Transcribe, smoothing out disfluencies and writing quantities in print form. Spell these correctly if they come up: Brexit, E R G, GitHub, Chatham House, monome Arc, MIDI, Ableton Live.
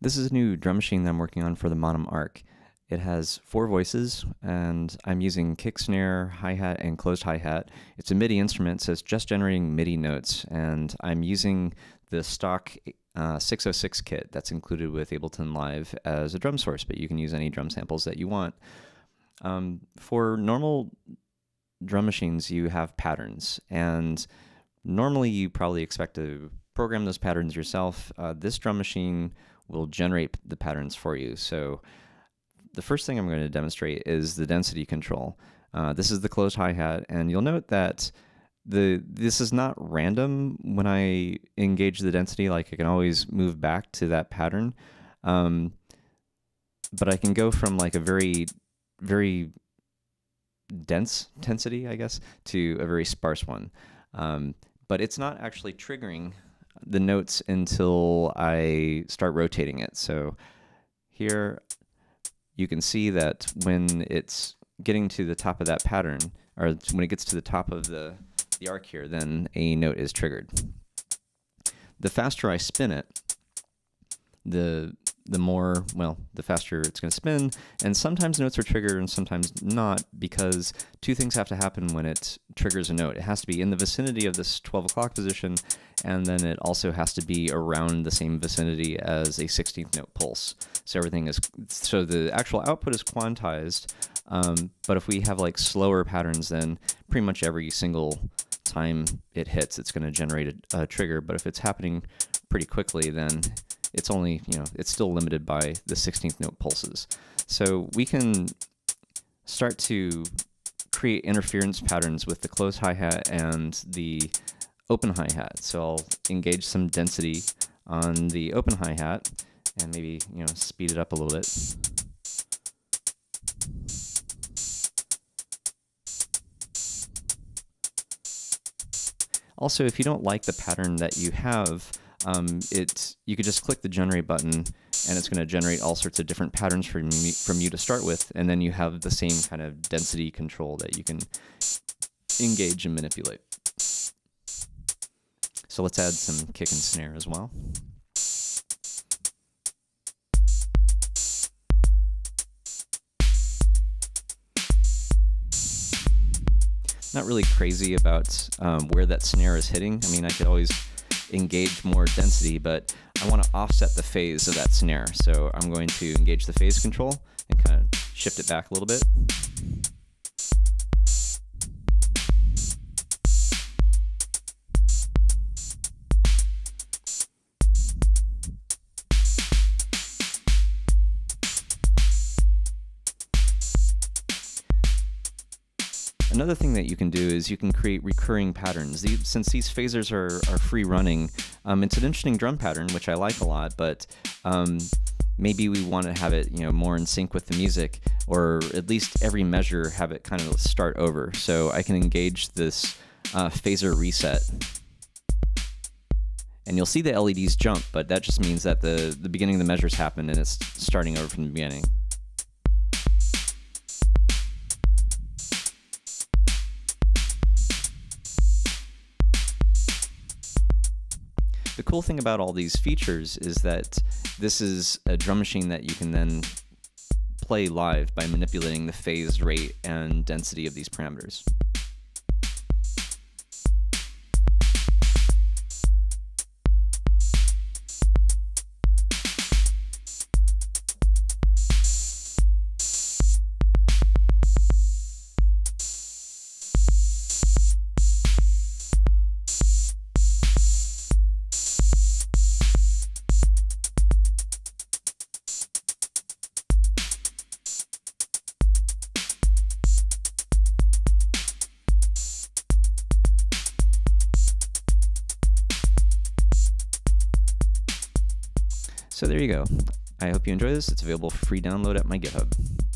This is a new drum machine that I'm working on for the monome Arc. It has 4 voices, and I'm using kick, snare, hi-hat, and closed hi-hat. It's a MIDI instrument, so it's just generating MIDI notes, and I'm using the stock 606 kit that's included with Ableton Live as a drum source, but you can use any drum samples that you want. For normal drum machines, you have patterns, and normally you probably expect to program those patterns yourself. This drum machine will generate the patterns for you. So the first thing I'm going to demonstrate is the density control. This is the closed hi-hat, and you'll note that this is not random. When I engage the density, like I can always move back to that pattern, but I can go from like a very, very dense density, I guess, to a very sparse one. But it's not actually triggering the notes until I start rotating it. So here you can see that when it's getting to the top of that pattern, or when it gets to the top of the arc here, then a note is triggered. The faster I spin it, the more, well, the faster it's going to spin, and sometimes notes are triggered and sometimes not, because two things have to happen when it triggers a note. It has to be in the vicinity of this 12 o'clock position, and then it also has to be around the same vicinity as a 16th note pulse. So everything is, so the actual output is quantized, but if we have like slower patterns, then pretty much every single time it hits, it's going to generate a trigger. But if it's happening pretty quickly, then it's only, you know, it's still limited by the 16th note pulses. So we can start to create interference patterns with the closed hi-hat and the open hi-hat. So I'll engage some density on the open hi-hat and maybe, you know, speed it up a little bit. Also, if you don't like the pattern that you have, you could just click the generate button, and it's going to generate all sorts of different patterns from you to start with, and then you have the same kind of density control that you can engage and manipulate. So let's add some kick and snare as well. Not really crazy about where that snare is hitting. I mean, I could always engage more density, but I want to offset the phase of that snare. So I'm going to engage the phase control and kind of shift it back a little bit. Another thing that you can do is you can create recurring patterns. Since these phasers are free running, it's an interesting drum pattern, which I like a lot, but maybe we want to have it, you know, more in sync with the music, or at least every measure have it kind of start over. So I can engage this phaser reset. And you'll see the LEDs jump, but that just means that the beginning of the measure's happened and it's starting over from the beginning. The cool thing about all these features is that this is a drum machine that you can then play live by manipulating the phase rate and density of these parameters. So there you go. I hope you enjoy this. It's available for free download at my GitHub.